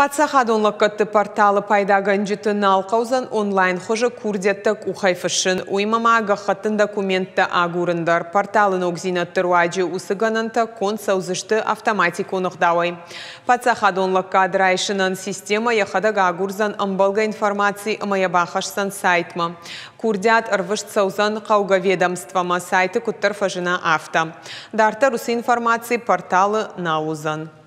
Паддзахадон лæггæдты порталы пайдагæнджыты нал-хъæузæн онлайн-хъуызы курдеттæг ухæйфæсшын, уймæмæ гæххæттын документты агурындар. Порталын огзинæттыр уаджы усыгæнæнтæ концæузысты автоматик оныгъдауæй. Паддзахадон лæггæдыр айщынæн система йæхæдæг агурдзæн æмбæлгæ информаци æмæйæбахæшсæн сайтмæ. Курдят æрвысдзæузæн хъæугæ ведомствæмæ сайты куыдтæр фæзжына афтæ. Дартæ русы информаци порталы нал-уызæн.